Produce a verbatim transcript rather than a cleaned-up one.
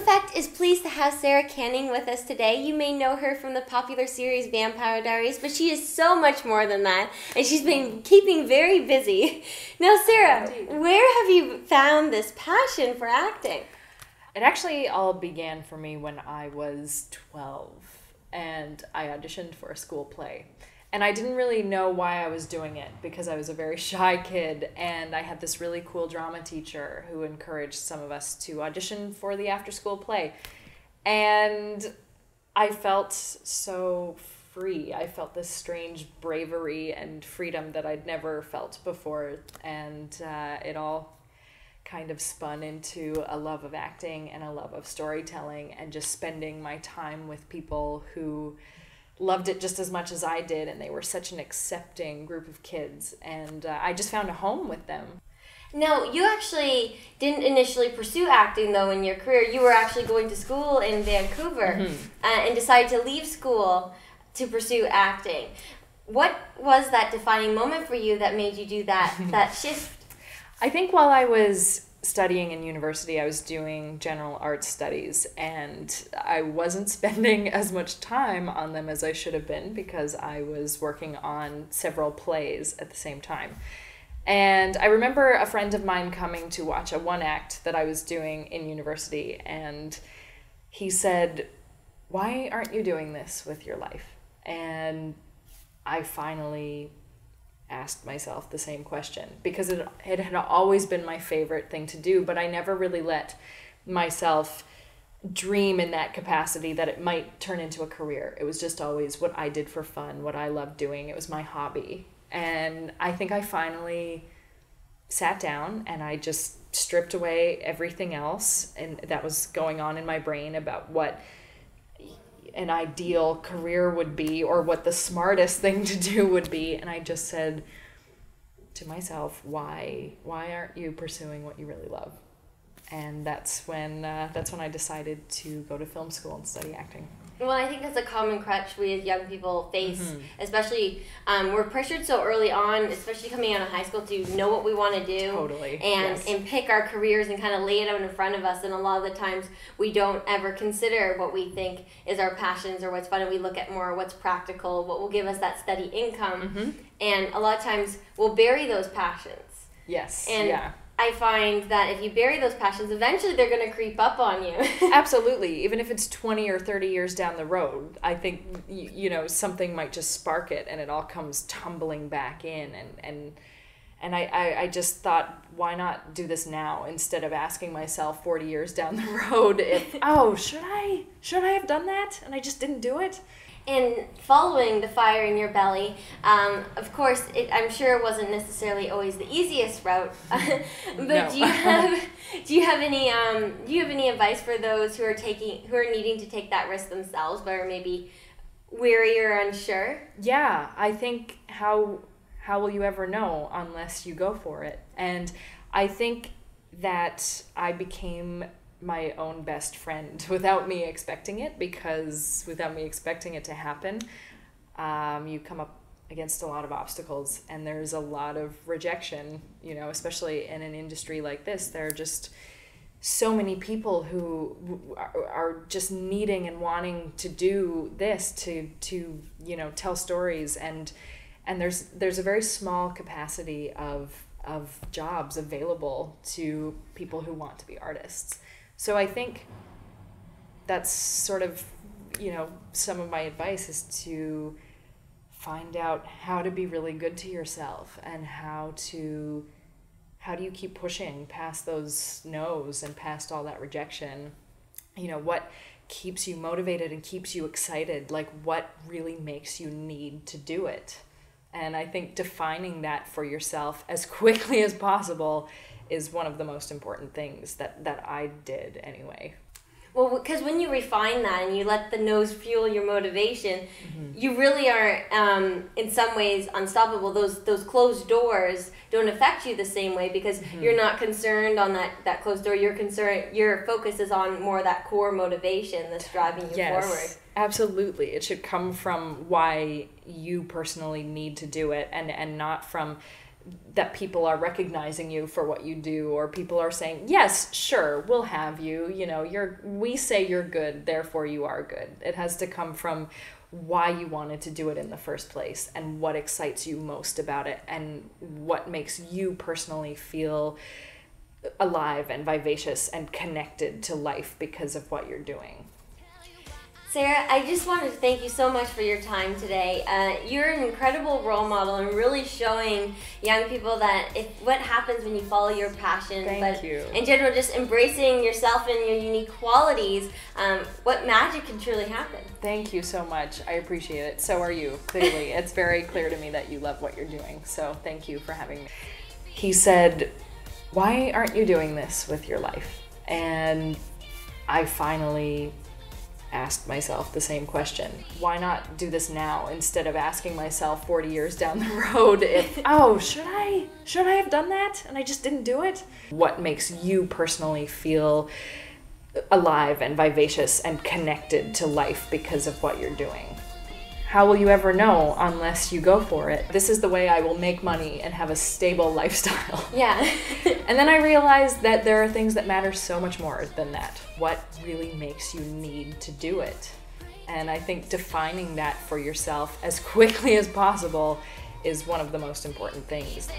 Fact is pleased to have Sara Canning with us today. You may know her from the popular series Vampire Diaries, but she is so much more than that, and she's been keeping very busy. Now, Sara, where have you found this passion for acting? It actually all began for me when I was twelve, and I auditioned for a school play. And I didn't really know why I was doing it, because I was a very shy kid, and I had this really cool drama teacher who encouraged some of us to audition for the after-school play. And I felt so free. I felt this strange bravery and freedom that I'd never felt before, and uh, it all kind of spun into a love of acting and a love of storytelling and just spending my time with people who loved it just as much as I did, and they were such an accepting group of kids, and uh, I just found a home with them. Now, you actually didn't initially pursue acting, though, in your career. You were actually going to school in Vancouver mm-hmm. uh, and decided to leave school to pursue acting. What was that defining moment for you that made you do that, that shift? I think while I was studying in university, I was doing general arts studies, and I wasn't spending as much time on them as I should have been, because I was working on several plays at the same time. And I remember a friend of mine coming to watch a one act that I was doing in university, and he said, "Why aren't you doing this with your life?" And I finally asked myself the same question, because it, it had always been my favorite thing to do, but I never really let myself dream in that capacity that it might turn into a career. It was just always what I did for fun, what I loved doing. It was my hobby. And I think I finally sat down and I just stripped away everything else and that was going on in my brain about what an ideal career would be or what the smartest thing to do would be, and I just said to myself, why why aren't you pursuing what you really love? And that's when uh, that's when I decided to go to film school and study acting. Well, I think that's a common crutch we as young people face, mm-hmm. especially um, we're pressured so early on, especially coming out of high school, to know what we want to do. Totally. And, yes. and pick our careers and kind of lay it out in front of us. And a lot of the times we don't ever consider what we think is our passions or what's fun, and we look at more what's practical, what will give us that steady income. Mm-hmm. And a lot of times we'll bury those passions. Yes, and yeah. I find that if you bury those passions, eventually they're going to creep up on you. Absolutely. Even if it's twenty or thirty years down the road, I think, you know, something might just spark it and it all comes tumbling back in. And, and, and I, I, I just thought, why not do this now instead of asking myself forty years down the road, if, oh, should I, should I have done that? And I just didn't do it. And following the fire in your belly, um, of course, it, I'm sure it wasn't necessarily always the easiest route. but no. do you have do you have any um, do you have any advice for those who are taking who are needing to take that risk themselves, but are maybe weary or unsure? Yeah, I think how how will you ever know unless you go for it? And I think that I became my own best friend without me expecting it, because without me expecting it to happen, um, you come up against a lot of obstacles, and there's a lot of rejection, you know, especially in an industry like this. There are just so many people who are just needing and wanting to do this, to, to you know, tell stories, and and there's there's a very small capacity of, of jobs available to people who want to be artists. So I think that's sort of, you know, some of my advice is to find out how to be really good to yourself and how to, how do you keep pushing past those no's and past all that rejection? You know, what keeps you motivated and keeps you excited? Like, what really makes you need to do it? And I think defining that for yourself as quickly as possible is one of the most important things that, that I did anyway. Well, because when you refine that and you let the no's fuel your motivation, mm-hmm. you really are, um, in some ways, unstoppable. Those those closed doors don't affect you the same way, because mm-hmm. you're not concerned on that, that closed door. You're concerned, your focus is on more of that core motivation that's driving you yes, forward. Absolutely. It should come from why you personally need to do it, and, and not from that people are recognizing you for what you do, or people are saying, yes, sure, we'll have you, you know, you're, we say you're good, therefore you are good. It has to come from why you wanted to do it in the first place, and what excites you most about it, and what makes you personally feel alive and vivacious and connected to life because of what you're doing. Sara, I just wanted to thank you so much for your time today. Uh, you're an incredible role model and really showing young people that if, what happens when you follow your passion. Thank but you. In general, just embracing yourself and your unique qualities, um, what magic can truly happen. Thank you so much. I appreciate it. So are you, clearly. It's very clear to me that you love what you're doing. So thank you for having me. He said, why aren't you doing this with your life? And I finally asked myself the same question. Why not do this now instead of asking myself forty years down the road if, oh, should I? Should I have done that? And I just didn't do it? What makes you personally feel alive and vivacious and connected to life because of what you're doing? How will you ever know unless you go for it? This is the way I will make money and have a stable lifestyle. Yeah. And then I realized that there are things that matter so much more than that. What really makes you need to do it? And I think defining that for yourself as quickly as possible is one of the most important things.